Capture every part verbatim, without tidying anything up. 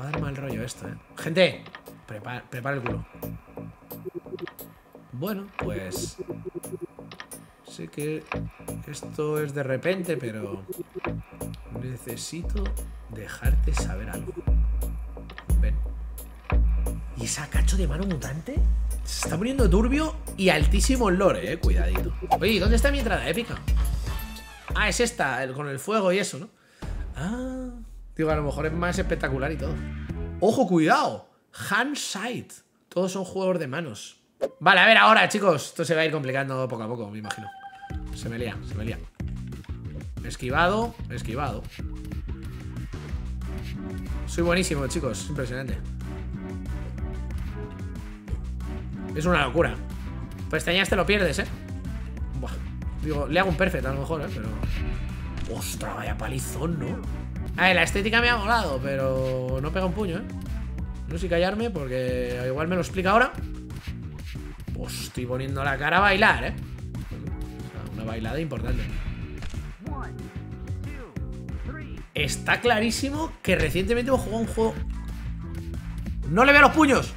Va a dar mal rollo esto, eh. Gente, prepara, prepara el culo. Bueno, pues... sé que esto es de repente, pero... necesito dejarte saber algo. Ven. ¿Y esa cacho de mano mutante? Se está poniendo turbio y altísimo lore, eh. Cuidadito. Oye, ¿dónde está mi entrada épica? Ah, es esta, el, con el fuego y eso, ¿no? Ah... digo, a lo mejor es más espectacular y todo. ¡Ojo, cuidado! Handside. Todos son juegos de manos. Vale, a ver ahora, chicos. Esto se va a ir complicando poco a poco, me imagino. Se me lía, se me lía. Esquivado, esquivado. Soy buenísimo, chicos. Impresionante. Es una locura. Pestañas te lo pierdes, ¿eh? Buah. Digo, le hago un perfect a lo mejor, ¿eh? Pero... ¡ostras, vaya palizón, ¿no? A ver, la estética me ha molado, pero no pega un puño, ¿eh? No sé si callarme porque igual me lo explica ahora. Pues estoy poniendo la cara a bailar, ¿eh? Una bailada importante. Está clarísimo que recientemente hemos jugado un juego... ¡no le veo los puños!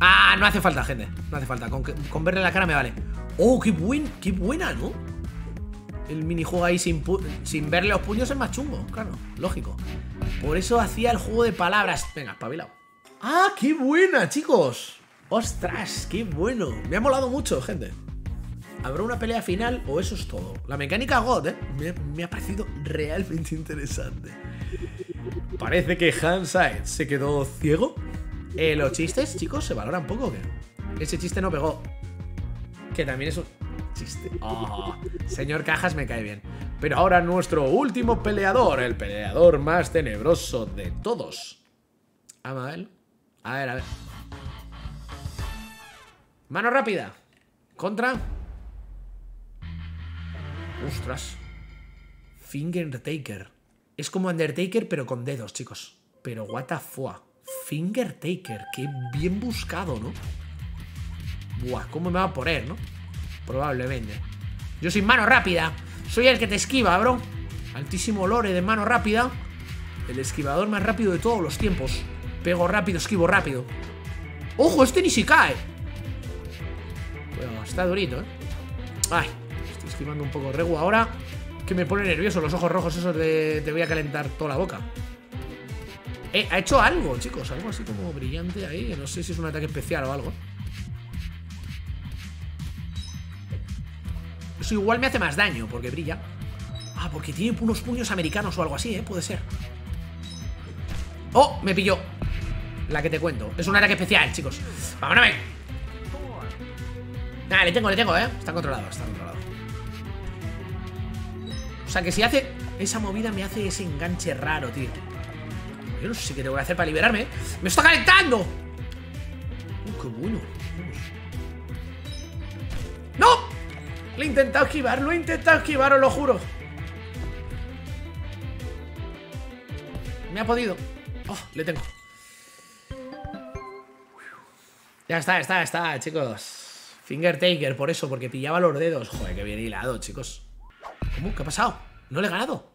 Ah, no hace falta, gente. No hace falta. Con, que, con verle la cara me vale. ¡Oh, qué, buen, qué buena, ¿no? El minijuego ahí sin, sin verle los puños es más chungo, claro, lógico. Por eso hacía el juego de palabras. Venga, espabilado. ¡Ah, qué buena, chicos! ¡Ostras, qué bueno! Me ha molado mucho, gente. ¿Habrá una pelea final o eso es todo? La mecánica God, ¿eh? Me, me ha parecido realmente interesante. Parece que Handside se quedó ciego. Eh, los chistes, chicos, ¿se valoran poco o qué? Ese chiste no pegó. Que también es un... chiste. Oh, señor Cajas me cae bien. Pero ahora nuestro último peleador, el peleador más tenebroso de todos. Amabel. A ver, a ver. Mano rápida. Contra. Ostras. Finger Taker. Es como Undertaker, pero con dedos, chicos. Pero what the fuck. Finger Taker. Qué bien buscado, ¿no? Buah, ¿cómo me va a poner, no? Probablemente. Yo soy mano rápida. Soy el que te esquiva, bro. Altísimo lore de mano rápida. El esquivador más rápido de todos los tiempos. Pego rápido, esquivo rápido. ¡Ojo! Este ni si cae. Bueno, está durito, ¿eh? Ay, estoy esquivando un poco regu ahora, que me pone nervioso. Los ojos rojos esos de... te voy a calentar toda la boca. Eh, ha hecho algo, chicos. Algo así como brillante ahí. No sé si es un ataque especial o algo. Eso igual me hace más daño, porque brilla. Ah, porque tiene unos puños americanos o algo así, ¿eh? Puede ser. ¡Oh! Me pilló. La que te cuento. Es un ataque especial, chicos. ¡Vámonos! Ah, le tengo, le tengo, ¿eh? Está controlado, está controlado. O sea que si hace... esa movida me hace ese enganche raro, tío. Yo no sé qué tengo que hacer para liberarme, ¿eh? ¡Me está calentando! ¡Uh, qué bueno! ¡No! Lo he intentado esquivar, lo he intentado esquivar, os lo juro. Me ha podido. Oh, le tengo. Ya está, está, está, chicos. Finger Taker, por eso, porque pillaba los dedos. Joder, que bien hilado, chicos. ¿Cómo? ¿Qué ha pasado? ¿No le he ganado?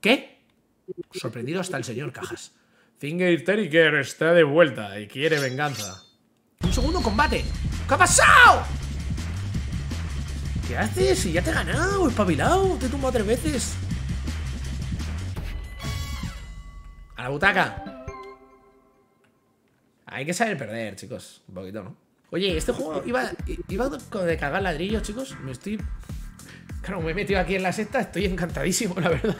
¿Qué? Sorprendido hasta el señor Cajas. Finger Taker está de vuelta y quiere venganza. Un segundo combate. ¿Qué ha pasado? ¿Qué haces? Si ya te he ganado, espabilado. Te he tumbado tres veces. A la butaca. Hay que saber perder, chicos. Un poquito, ¿no? Oye, este juego iba, iba de cagar ladrillos, chicos. Me estoy... claro, me he metido aquí en la sexta. Estoy encantadísimo, la verdad.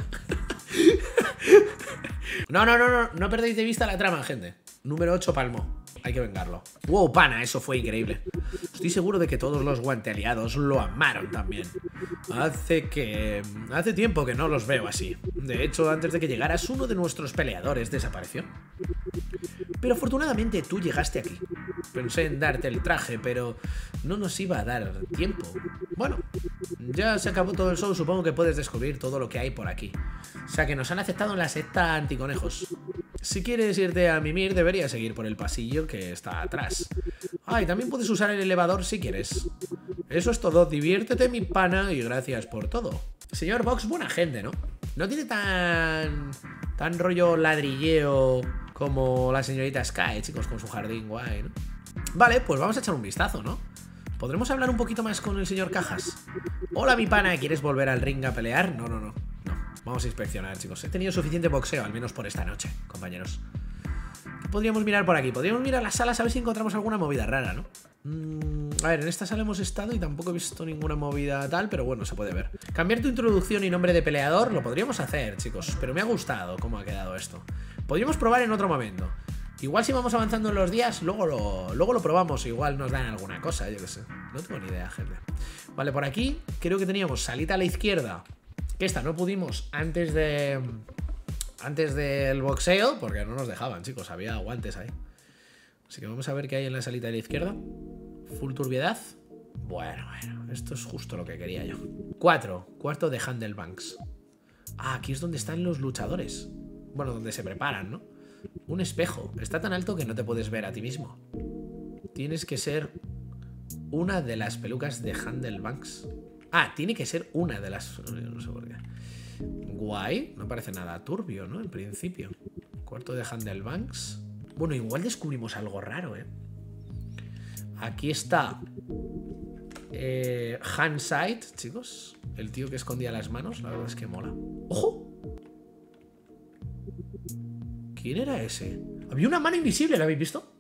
No, no, no, no. No perdéis de vista la trama, gente. Número ocho, palmo. Hay que vengarlo. Wow, pana, eso fue increíble. Estoy seguro de que todos los guantealiados lo amaron también. Hace que... hace tiempo que no los veo así. De hecho, antes de que llegaras, uno de nuestros peleadores desapareció. Pero afortunadamente tú llegaste aquí. Pensé en darte el traje, pero no nos iba a dar tiempo. Bueno, ya se acabó todo el show. Supongo que puedes descubrir todo lo que hay por aquí. O sea que nos han aceptado en la secta anticonejos. Si quieres irte a mimir, deberías seguir por el pasillo que está atrás. Ah, y también puedes usar el elevador si quieres. Eso es todo. Diviértete, mi pana, y gracias por todo. Señor Box, buena gente, ¿no? No tiene tan... Tan rollo ladrilleo como la señorita Sky, chicos, con su jardín guay, ¿no? Vale, pues vamos a echar un vistazo, ¿no? ¿Podremos hablar un poquito más con el señor Cajas? Hola, mi pana, ¿quieres volver al ring a pelear? No, no, no, no. Vamos a inspeccionar, chicos. He tenido suficiente boxeo, al menos por esta noche, compañeros. ¿Qué podríamos mirar por aquí? Podríamos mirar las salas a ver si encontramos alguna movida rara, ¿no? Mm, a ver, en esta sala hemos estado y tampoco he visto ninguna movida tal, pero bueno, se puede ver. Cambiar tu introducción y nombre de peleador lo podríamos hacer, chicos, pero me ha gustado cómo ha quedado esto. Podríamos probar en otro momento. Igual si vamos avanzando en los días, luego lo, luego lo probamos, igual nos dan alguna cosa, yo qué sé. No tengo ni idea, gente. Vale, por aquí creo que teníamos salita a la izquierda, que esta no pudimos antes de... Antes del boxeo, porque no nos dejaban, chicos. Había guantes ahí. Así que vamos a ver qué hay en la salita de la izquierda. Full turbiedad. Bueno, bueno, esto es justo lo que quería yo. Cuatro, cuarto de Hand-le-Banks. Ah, aquí es donde están los luchadores. Bueno, donde se preparan, ¿no? Un espejo, está tan alto que no te puedes ver a ti mismo. Tienes que ser una de las pelucas de Hand-le-Banks. Ah, tiene que ser una de las... No sé por qué. Guay, no parece nada turbio, ¿no? En principio. Cuarto de Hand-le-Banks. Bueno, igual descubrimos algo raro, ¿eh? Aquí está eh, Handside, chicos. El tío que escondía las manos. La verdad es que mola. ¡Ojo! ¿Quién era ese? Había una mano invisible, ¿la habéis visto?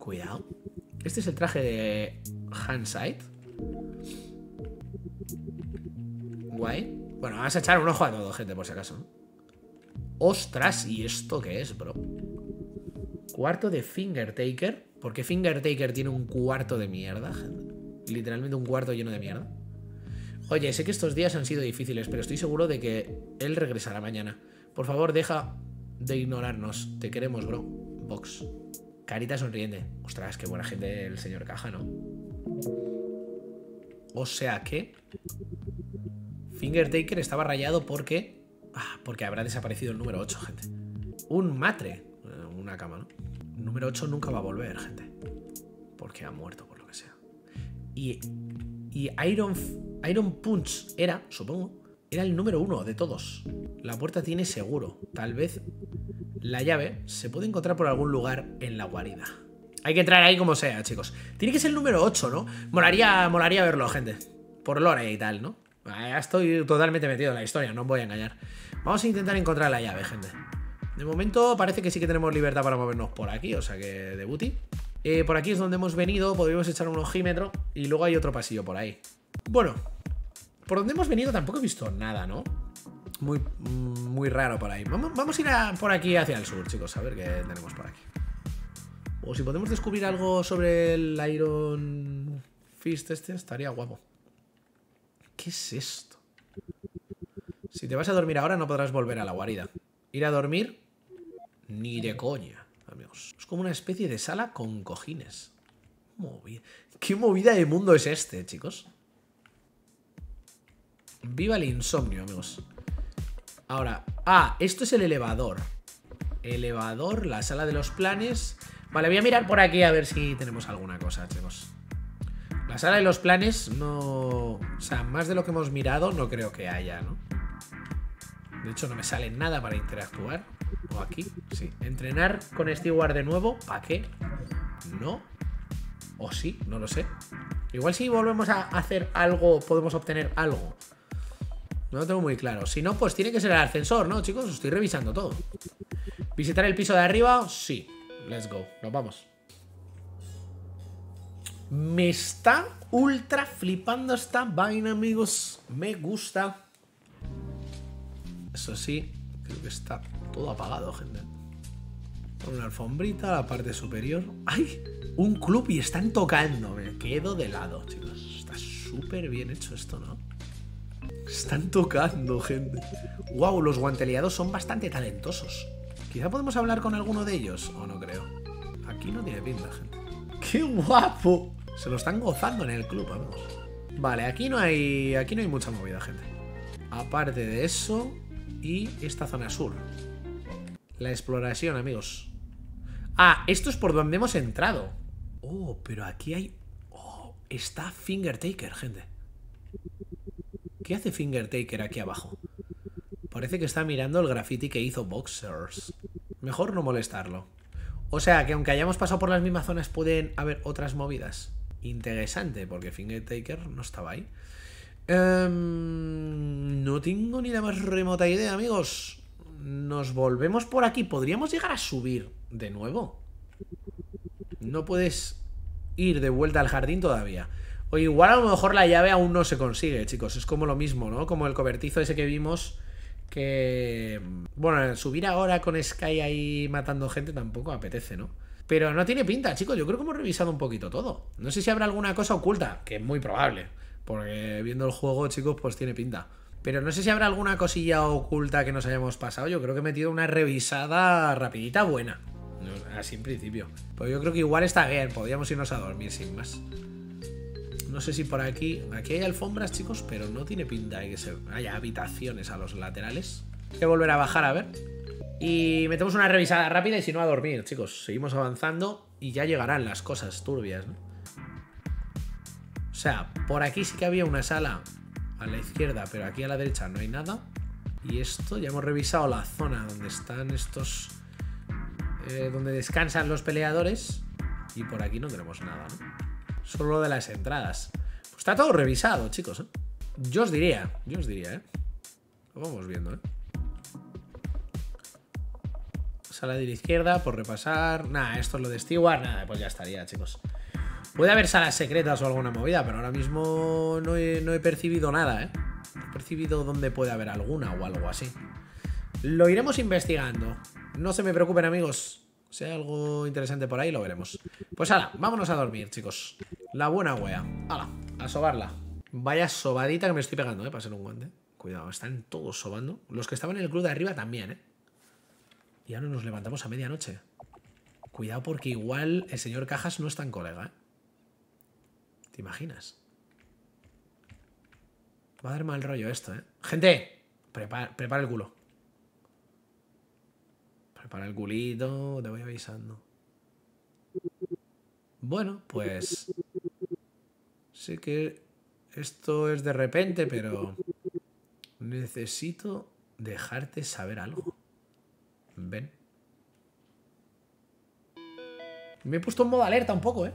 Cuidado. Este es el traje de Handside. Guay. Bueno, vamos a echar un ojo a todo, gente, por si acaso, ¿no? ¡Ostras! ¿Y esto qué es, bro? Cuarto de Finger Taker. ¿Por qué Finger Taker tiene un cuarto de mierda, gente? Literalmente un cuarto lleno de mierda. Oye, sé que estos días han sido difíciles, pero estoy seguro de que él regresará mañana. Por favor, deja de ignorarnos. Te queremos, bro. Vox. Carita sonriente. Ostras, qué buena gente el señor Caja, ¿no? O sea que... Finger Taker estaba rayado porque... Ah, porque habrá desaparecido el número ocho, gente. Un matre. Una cama, ¿no? El número ocho nunca va a volver, gente. Porque ha muerto, por lo que sea. Y, y Iron, Iron Punch era, supongo, era el número uno de todos. La puerta tiene seguro. Tal vez la llave se puede encontrar por algún lugar en la guarida. Hay que entrar ahí como sea, chicos. Tiene que ser el número ocho, ¿no? Molaría, molaría verlo, gente. Por lore y tal, ¿no? Ya estoy totalmente metido en la historia, no os voy a engañar. Vamos a intentar encontrar la llave, gente. De momento parece que sí que tenemos libertad para movernos por aquí, o sea que de booty. Eh, por aquí es donde hemos venido, podríamos echar un ojímetro y luego hay otro pasillo por ahí. Bueno, por donde hemos venido tampoco he visto nada, ¿no? Muy, muy raro por ahí. Vamos, vamos a ir a, por aquí hacia el sur, chicos, a ver qué tenemos por aquí. O si podemos descubrir algo sobre el Iron Fist este, estaría guapo. ¿Qué es esto? Si te vas a dormir ahora no podrás volver a la guarida. Ir a dormir, ni de coña, amigos. Es como una especie de sala con cojines. Movida. ¿Qué movida de mundo es este, chicos? Viva el insomnio, amigos. Ahora, ah, esto es el elevador. Elevador, la sala de los planes. Vale, voy a mirar por aquí a ver si tenemos alguna cosa, chicos. La sala de los planes no... O sea, más de lo que hemos mirado no creo que haya, ¿no? De hecho, no me sale nada para interactuar. O aquí, sí. Entrenar con Steward de nuevo, ¿para qué? No. O sí, no lo sé. Igual si volvemos a hacer algo, podemos obtener algo. No lo tengo muy claro. Si no, pues tiene que ser el ascensor, ¿no, chicos? Estoy revisando todo. ¿Visitar el piso de arriba? Sí. Let's go. Nos vamos. Me está ultra flipando esta vaina, amigos. Me gusta. Eso sí, creo que está todo apagado, gente. Con una alfombrita, la parte superior. ¡Ay! Un club y están tocando. Me quedo de lado, chicos. Está súper bien hecho esto, ¿no? Están tocando, gente. ¡Wow! Los guanteleados son bastante talentosos. Quizá podemos hablar con alguno de ellos. O no creo. Aquí no tiene pinta, gente. ¡Qué guapo! Se lo están gozando en el club, amigos. Vale, aquí no hay, aquí no hay mucha movida, gente. Aparte de eso y esta zona sur. La exploración, amigos. Ah, esto es por donde hemos entrado. Oh, pero aquí hay... Oh, está Finger Taker, gente. ¿Qué hace Finger Taker aquí abajo? Parece que está mirando el graffiti que hizo Boxers. Mejor no molestarlo. O sea, que aunque hayamos pasado por las mismas zonas pueden haber otras movidas. Interesante, porque Finger Taker no estaba ahí. Um, no tengo ni la más remota idea, amigos. Nos volvemos por aquí. Podríamos llegar a subir de nuevo. No puedes ir de vuelta al jardín todavía. O igual a lo mejor la llave aún no se consigue, chicos. Es como lo mismo, ¿no? Como el cobertizo ese que vimos. Que... bueno, subir ahora con Sky ahí matando gente tampoco apetece, ¿no? Pero no tiene pinta, chicos. Yo creo que hemos revisado un poquito todo. No sé si habrá alguna cosa oculta, que es muy probable. Porque viendo el juego, chicos, pues tiene pinta. Pero no sé si habrá alguna cosilla oculta que nos hayamos pasado. Yo creo que he metido una revisada rapidita buena. Así en principio. Pues yo creo que igual está bien. Podríamos irnos a dormir sin más. No sé si por aquí... aquí hay alfombras, chicos, pero no tiene pinta de que se... haya habitaciones a los laterales. Hay que volver a bajar, a ver. Y metemos una revisada rápida y si no, a dormir, chicos. Seguimos avanzando y ya llegarán las cosas turbias, ¿no? O sea, por aquí sí que había una sala a la izquierda, pero aquí a la derecha no hay nada. Y esto, ya hemos revisado la zona donde están estos... Eh, donde descansan los peleadores. Y por aquí no tenemos nada, ¿no? Solo de las entradas. Pues está todo revisado, chicos, ¿eh? Yo os diría, yo os diría, ¿eh? Lo vamos viendo, ¿eh? Sala de la izquierda, por repasar. Nada, esto es lo de Steward. Nada, pues ya estaría, chicos. Puede haber salas secretas o alguna movida, pero ahora mismo no he, no he percibido nada, ¿eh? No he percibido dónde puede haber alguna o algo así. Lo iremos investigando. No se me preocupen, amigos. Si hay algo interesante por ahí, lo veremos. Pues ala, vámonos a dormir, chicos. La buena wea. Ala, a sobarla. Vaya sobadita que me estoy pegando, eh, para ser un guante. Cuidado, están todos sobando. Los que estaban en el club de arriba también, eh. Y ahora nos levantamos a medianoche. Cuidado porque igual el señor Cajas no es tan colega, eh. ¿Te imaginas? Va a dar mal rollo esto, eh. ¡Gente! Prepara, prepara el culo. Para el culito, te voy avisando. Bueno, pues... sé que esto es de repente, pero... necesito dejarte saber algo. Ven. Me he puesto en modo alerta un poco, ¿eh?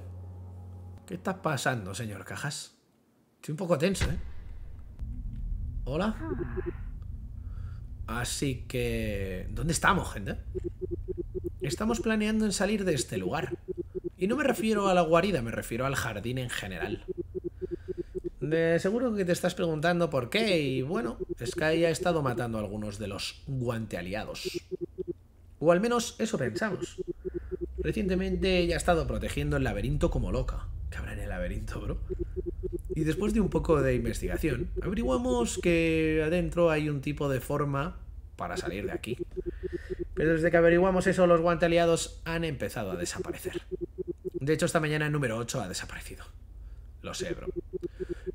¿Qué está pasando, señor Cajas? Estoy un poco tenso, ¿eh? Hola. Así que... ¿dónde estamos, gente? Estamos planeando en salir de este lugar. Y no me refiero a la guarida, me refiero al jardín en general. De seguro que te estás preguntando por qué. Y bueno, Sky ha estado matando a algunos de los guante aliados. O al menos eso pensamos. Recientemente ella ha estado protegiendo el laberinto como loca. ¿Qué habrá en el laberinto, bro? Y después de un poco de investigación, averiguamos que adentro hay un tipo de forma para salir de aquí. Pero desde que averiguamos eso, los guante aliados han empezado a desaparecer. De hecho, esta mañana el número ocho ha desaparecido. Lo sé, bro.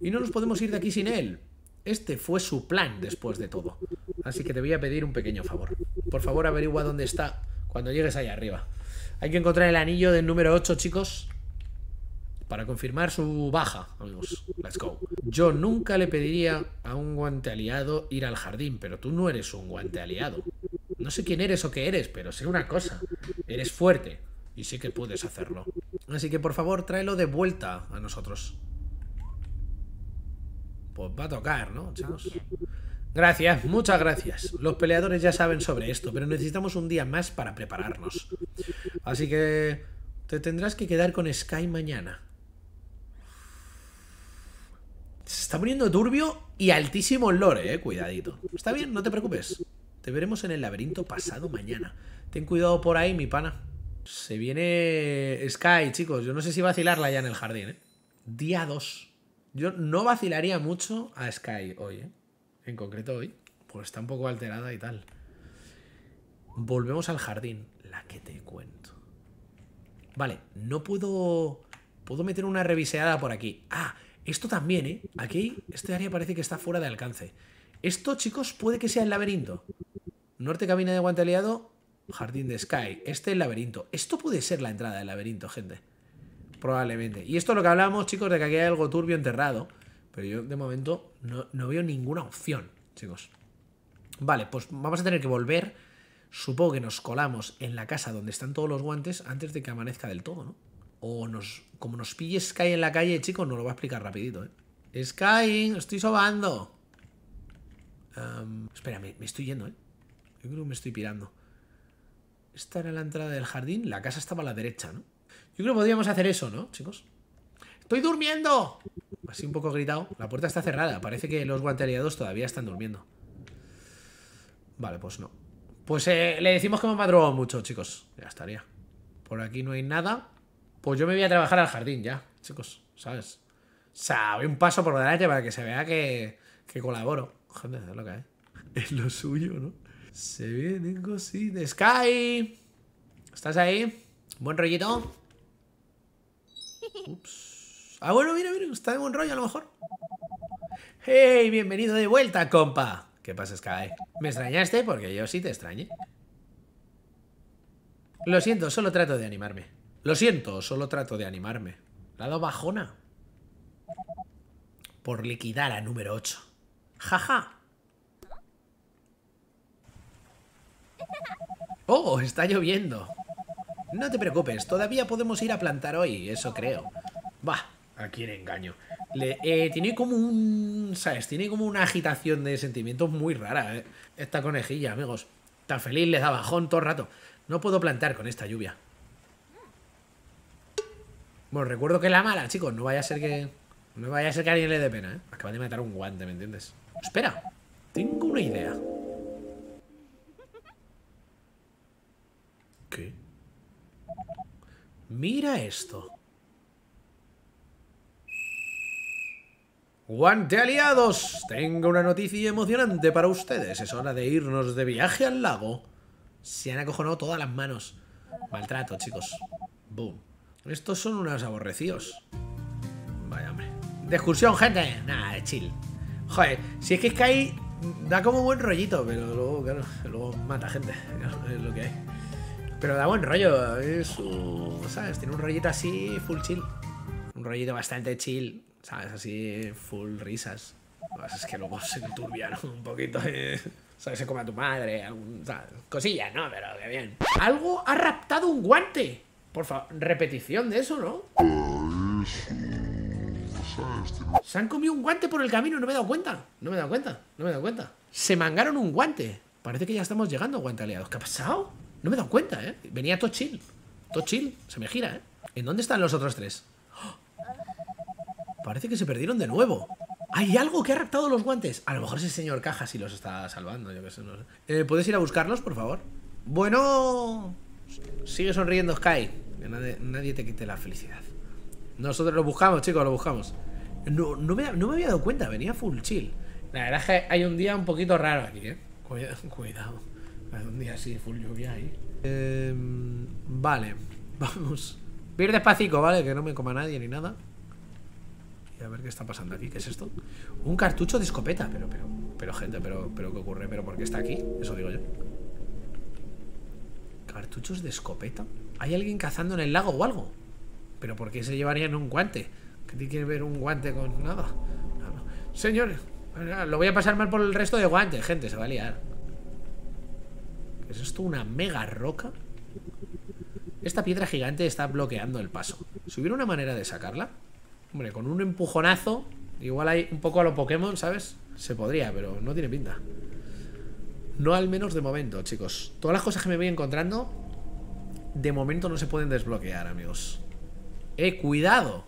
Y no nos podemos ir de aquí sin él. Este fue su plan después de todo. Así que te voy a pedir un pequeño favor. Por favor, averigua dónde está cuando llegues allá arriba. Hay que encontrar el anillo del número ocho, chicos. Para confirmar su baja, amigos. Let's go. Yo nunca le pediría a un guante aliado ir al jardín, pero tú no eres un guante aliado. No sé quién eres o qué eres, pero sé una cosa. Eres fuerte y sé que puedes hacerlo. Así que, por favor, tráelo de vuelta a nosotros. Pues va a tocar, ¿no, chavos? Gracias, muchas gracias. Los peleadores ya saben sobre esto, pero necesitamos un día más para prepararnos. Así que te tendrás que quedar con Sky mañana. Se está poniendo turbio y altísimo el lore, eh, cuidadito. Está bien, no te preocupes. Te veremos en el laberinto pasado mañana. Ten cuidado por ahí, mi pana. Se viene Sky, chicos. Yo no sé si vacilarla ya en el jardín, eh. Día dos. Yo no vacilaría mucho a Sky hoy, eh. En concreto hoy. Pues está un poco alterada y tal. Volvemos al jardín. La que te cuento. Vale, no puedo... puedo meter una reviseada por aquí. Ah, esto también, ¿eh? Aquí, este área parece que está fuera de alcance. Esto, chicos, puede que sea el laberinto. Norte, cabina de guante aliado, jardín de Sky. Este es el laberinto. Esto puede ser la entrada del laberinto, gente. Probablemente. Y esto es lo que hablábamos, chicos, de que aquí hay algo turbio enterrado. Pero yo, de momento, no, no veo ninguna opción, chicos. Vale, pues vamos a tener que volver. Supongo que nos colamos en la casa donde están todos los guantes antes de que amanezca del todo, ¿no? O nos, como nos pille Sky en la calle, chicos, nos lo va a explicar rapidito, ¿eh? Sky, estoy sobando. Um, espera, me, me estoy yendo, ¿eh? Yo creo que me estoy pirando. Esta era la entrada del jardín. La casa estaba a la derecha, ¿no? Yo creo que podríamos hacer eso, ¿no, chicos? ¡Estoy durmiendo! Así un poco gritado. La puerta está cerrada. Parece que los guanteleados todavía están durmiendo. Vale, pues no. Pues eh, le decimos que hemos madrugado mucho, chicos. Ya estaría. Por aquí no hay nada. Pues yo me voy a trabajar al jardín ya, chicos. ¿Sabes? O sea, voy un paso por delante para que se vea que, que colaboro. Joder, es lo que hay. Es lo suyo, ¿no? Se vienen cositas. ¡Sky! ¿Estás ahí? ¿Buen rollito? Ups. Ah, bueno, mira, mira. Está de buen rollo a lo mejor. ¡Hey! Bienvenido de vuelta, compa. ¿Qué pasa, Sky? ¿Me extrañaste? Porque yo sí te extrañé. Lo siento, solo trato de animarme. Lo siento, solo trato de animarme. Le ha dado bajona. Por liquidar a número ocho. Jaja. Oh, está lloviendo. No te preocupes, todavía podemos ir a plantar hoy, eso creo. Bah, aquí el engaño. Le, eh, tiene como un... ¿Sabes? Tiene como una agitación de sentimientos muy rara, eh. Esta conejilla, amigos. Tan feliz, le da bajón todo el rato. No puedo plantar con esta lluvia. Bueno, recuerdo que es la mala, chicos. No vaya a ser que... No vaya a ser que a alguien le dé pena, ¿eh? Acaba de matar un guante, ¿me entiendes? Espera, tengo una idea. ¿Qué? Mira esto. ¡Guante aliados! Tengo una noticia emocionante para ustedes. Es hora de irnos de viaje al lago. Se han acojonado todas las manos. Maltrato, chicos. Boom. Estos son unos aborrecidos. Vaya, hombre. ¡De excursión, gente! Nada, de chill. Joder, si es que Sky da como buen rollito, pero luego, claro, luego mata gente. Es lo que hay. Pero da buen rollo. Es, uh, ¿sabes? Tiene un rollito así, full chill. Un rollito bastante chill. ¿Sabes? Así, full risas. Es que luego se enturbiaron un poquito. ¿Eh? ¿Sabes? Se come a tu madre. Algún, ¿sabes? Cosillas, ¿no? Pero qué bien. Algo ha raptado un guante. Por favor, repetición de eso, ¿no? Se han comido un guante por el camino. No me he dado cuenta. No me he dado cuenta. No me he dado cuenta. Se mangaron un guante. Parece que ya estamos llegando a guante aliados. ¿Qué ha pasado? No me he dado cuenta, ¿eh? Venía todo chill. Todo chill. Se me gira, ¿eh? ¿En dónde están los otros tres? Parece que se perdieron de nuevo. Hay algo que ha raptado los guantes. A lo mejor ese señor Caja sí los está salvando. Yo qué sé, no sé. Eh, ¿Puedes ir a buscarlos, por favor? Bueno. Sigue sonriendo, Sky. Que nadie, nadie te quite la felicidad. Nosotros lo buscamos, chicos, lo buscamos. No, no, me, no me había dado cuenta. Venía full chill. La verdad es que hay un día un poquito raro aquí, ¿eh? Cuidado. cuidado. Hay un día así, full lluvia ahí. Eh, vale. Vamos. Voy a ir despacito, ¿vale? Que no me coma nadie ni nada. A ver qué está pasando aquí, ¿qué es esto? Un cartucho de escopeta, pero, pero, pero gente, pero, pero ¿qué ocurre? ¿Pero por qué está aquí? Eso digo yo. ¿Cartuchos de escopeta? ¿Hay alguien cazando en el lago o algo? ¿Pero por qué se llevarían un guante? ¿Qué tiene que ver un guante con nada? No, no. Señores, lo voy a pasar mal por el resto de guantes, gente, se va a liar. ¿Es esto una mega roca? Esta piedra gigante está bloqueando el paso. ¿Si hubiera una manera de sacarla? Hombre, con un empujonazo. Igual hay un poco a los Pokémon, ¿sabes? Se podría, pero no tiene pinta. No al menos de momento, chicos. Todas las cosas que me voy encontrando de momento no se pueden desbloquear, amigos. ¡Eh, cuidado!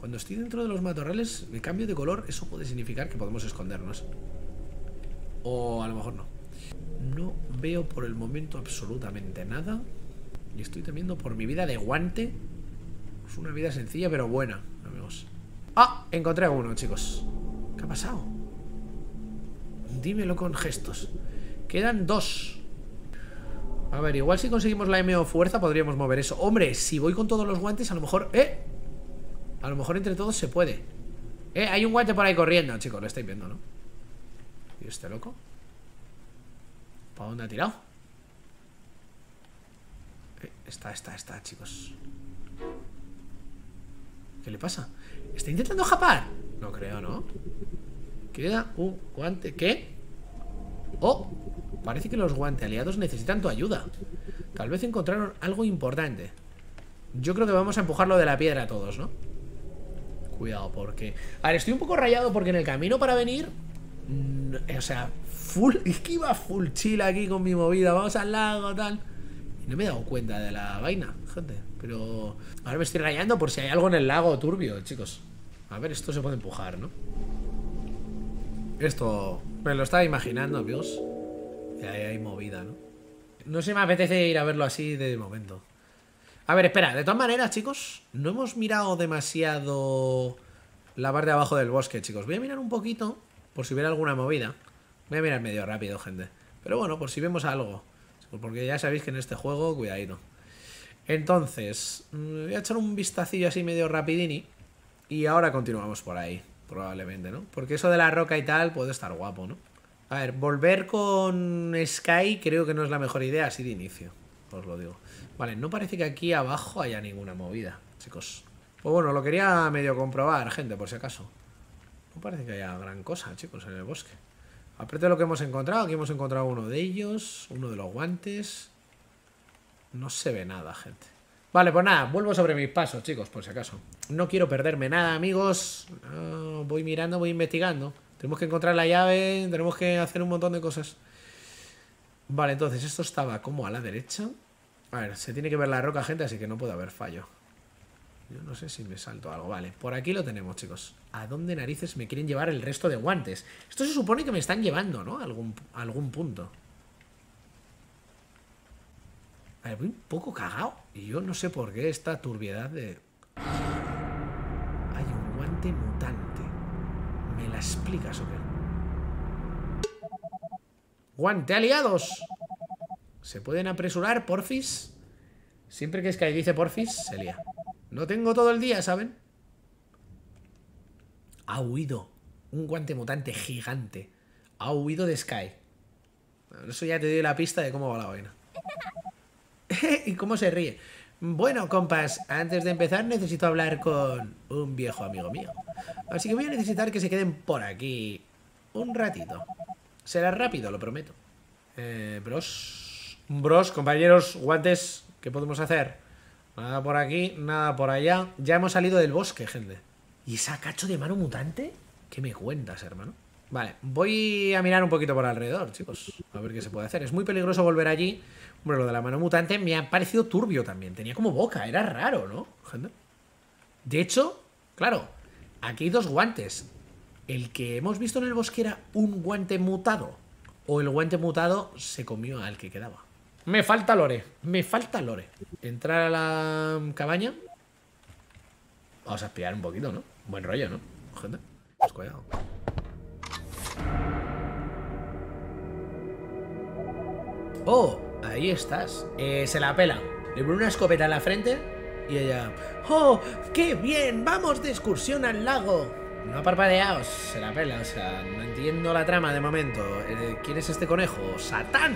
Cuando estoy dentro de los matorrales me cambio de color. Eso puede significar que podemos escondernos. O a lo mejor no. No veo por el momento absolutamente nada. Y estoy temiendo por mi vida de guante. Es una vida sencilla pero buena. ¡Ah! Encontré uno, chicos. ¿Qué ha pasado? Dímelo con gestos. Quedan dos. A ver, igual si conseguimos la M O fuerza podríamos mover eso. Hombre, si voy con todos los guantes a lo mejor... ¡Eh! A lo mejor entre todos se puede. ¡Eh! Hay un guante por ahí corriendo, chicos. Lo estáis viendo, ¿no? ¿Y este loco? ¿Para dónde ha tirado? Eh, está, está, está, chicos. ¿Qué le pasa? ¿Está intentando japar? No creo, ¿no? Queda un guante. ¿Qué? ¡Oh! Parece que los guante aliados necesitan tu ayuda. Tal vez encontraron algo importante. Yo creo que vamos a empujarlo de la piedra a todos, ¿no? Cuidado, porque... A ver, estoy un poco rayado porque en el camino para venir... Mmm, o sea, full... Es que iba full chill aquí con mi movida. Vamos al lago, tal... Y no me he dado cuenta de la vaina, gente. Pero... Ahora me estoy rayando por si hay algo en el lago turbio, chicos. A ver, esto se puede empujar, ¿no? Esto... Me lo estaba imaginando, Dios. Y ahí hay movida, ¿no? No se me apetece ir a verlo así de momento. A ver, espera, de todas maneras, chicos, no hemos mirado demasiado la parte de abajo del bosque, chicos. Voy a mirar un poquito, por si hubiera alguna movida. Voy a mirar medio rápido, gente. Pero bueno, por si vemos algo. Porque ya sabéis que en este juego, cuidadito. Entonces, voy a echar un vistacillo así medio rapidini. Y ahora continuamos por ahí, probablemente, ¿no? Porque eso de la roca y tal puede estar guapo, ¿no? A ver, volver con Sky creo que no es la mejor idea así de inicio, os lo digo. Vale, no parece que aquí abajo haya ninguna movida, chicos. Pues bueno, lo quería medio comprobar, gente, por si acaso. No parece que haya gran cosa, chicos, en el bosque. Aparte de lo que hemos encontrado, aquí hemos encontrado uno de ellos, uno de los guantes. No se ve nada, gente. Vale, pues nada, vuelvo sobre mis pasos, chicos, por si acaso. No quiero perderme nada, amigos. No, voy mirando, voy investigando. Tenemos que encontrar la llave, tenemos que hacer un montón de cosas. Vale, entonces, esto estaba como a la derecha. A ver, se tiene que ver la roca, gente, así que no puede haber fallo. Yo no sé si me salto algo. Vale, por aquí lo tenemos, chicos. ¿A dónde narices me quieren llevar el resto de guantes? Esto se supone que me están llevando, ¿no? A algún, a algún punto. A ver, voy un poco cagado. Y yo no sé por qué esta turbiedad de... Hay un guante mutante. ¿Me la explicas o qué? ¡Guante aliados! ¿Se pueden apresurar, porfis? Siempre que Sky dice porfis, se lía. No tengo todo el día, ¿saben? Ha huido. Un guante mutante gigante. Ha huido de Sky. Bueno, eso ya te doy la pista de cómo va la vaina. ¿Y cómo se ríe? Bueno, compas, antes de empezar necesito hablar con un viejo amigo mío. Así que voy a necesitar que se queden por aquí un ratito. Será rápido, lo prometo. Eh, bros. Bros, compañeros, guantes, ¿qué podemos hacer? Nada por aquí, nada por allá. Ya hemos salido del bosque, gente. ¿Y esa cacho de mano mutante? ¿Qué me cuentas, hermano? Vale, voy a mirar un poquito por alrededor, chicos. A ver qué se puede hacer. Es muy peligroso volver allí. Bueno, lo de la mano mutante me ha parecido turbio también. Tenía como boca, era raro, ¿no, gente? De hecho, claro, aquí hay dos guantes. El que hemos visto en el bosque era un guante mutado. O el guante mutado se comió al que quedaba. Me falta lore, me falta lore. Entrar a la cabaña. Vamos a espiar un poquito, ¿no? Buen rollo, ¿no, gente? Pues cuidado. Oh, ahí estás. Eh, se la pela. Le pone una escopeta en la frente y ella... ¡Oh, qué bien! ¡Vamos de excursión al lago! No parpadeaos, se la pela. O sea, no entiendo la trama de momento. Eh, ¿Quién es este conejo? ¡Satán!